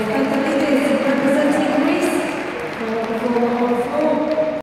Gracias.